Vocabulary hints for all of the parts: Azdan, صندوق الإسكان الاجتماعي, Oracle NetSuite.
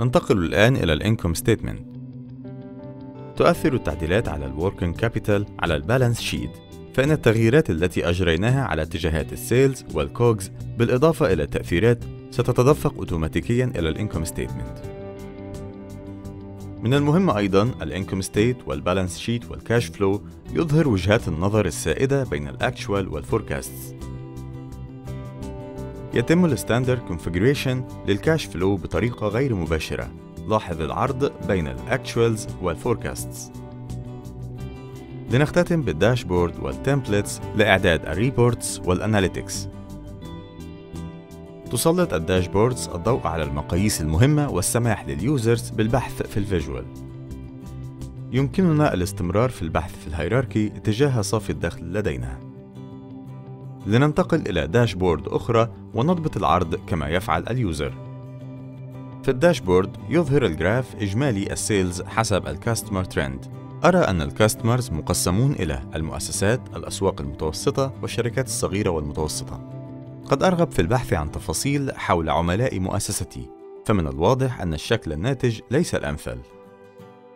ننتقل الآن إلى الانكم ستيتمنت. تؤثر التعديلات على الوركين كابيتال على البالانس شيت، فإن التغييرات التي أجريناها على اتجاهات السيلز والكوجز بالإضافة إلى التأثيرات ستتدفق أوتوماتيكياً إلى الانكم ستيتمنت. من المهم أيضاً الانكم ستيت والبالانس شيت والكاش فلو يظهر وجهات النظر السائدة بين الأكتشوال والفوركاستس. يتم الستاندرد كونفيجريشن للكاش فلو بطريقة غير مباشرة. لاحظ العرض بين الأكتشوالز والفوركاستس. لنختتم بالداشبورد والتمبلتس لإعداد الريبورتس والأناليتكس. تسلط الداشبوردز الضوء على المقاييس المهمة والسماح لليوزرز بالبحث في الفيجوال. يمكننا الاستمرار في البحث في الهيراركي تجاه صافي الدخل لدينا. لننتقل إلى داشبورد أخرى ونضبط العرض كما يفعل اليوزر. في الداشبورد يظهر الجراف إجمالي السيلز حسب الكاستمر ترند. أرى أن الكاستمرز مقسمون إلى المؤسسات، الأسواق المتوسطة، والشركات الصغيرة والمتوسطة. قد أرغب في البحث عن تفاصيل حول عملاء مؤسستي، فمن الواضح أن الشكل الناتج ليس الأمثل.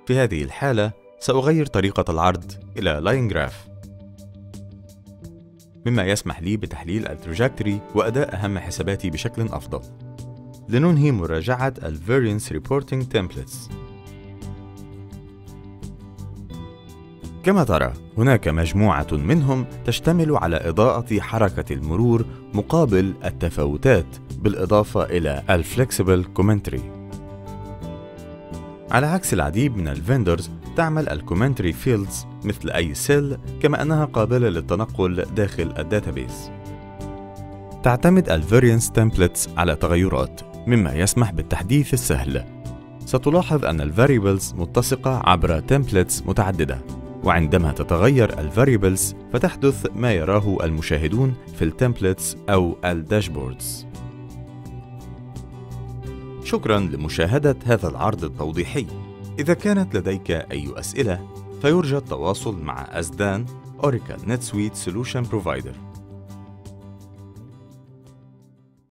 في هذه الحالة سأغير طريقة العرض إلى لاين جراف، مما يسمح لي بتحليل التراجكتوري وأداء أهم حساباتي بشكل أفضل. لننهي مراجعة الفاريانس ريبورتينج تمبلتس. كما ترى هناك مجموعة منهم تشتمل على إضاءة حركة المرور مقابل التفاوتات، بالإضافة إلى الفلكسبل كومنتري. على عكس العديد من الفندرز، تعمل الكومنتري فيلدز مثل أي سيل كما أنها قابلة للتنقل داخل الداتابيس. تعتمد الفاريانس تمبلتس على تغيرات، مما يسمح بالتحديث السهل. ستلاحظ أن الفاريبلز متسقة عبر تمبلتس متعددة، وعندما تتغير الفاريبلز فتحدث ما يراه المشاهدون في التمبلتس أو الداشبوردز. شكراً لمشاهدة هذا العرض التوضيحي. إذا كانت لديك أي أسئلة فيرجى التواصل مع أزدان Oracle NetSuite Solution Provider.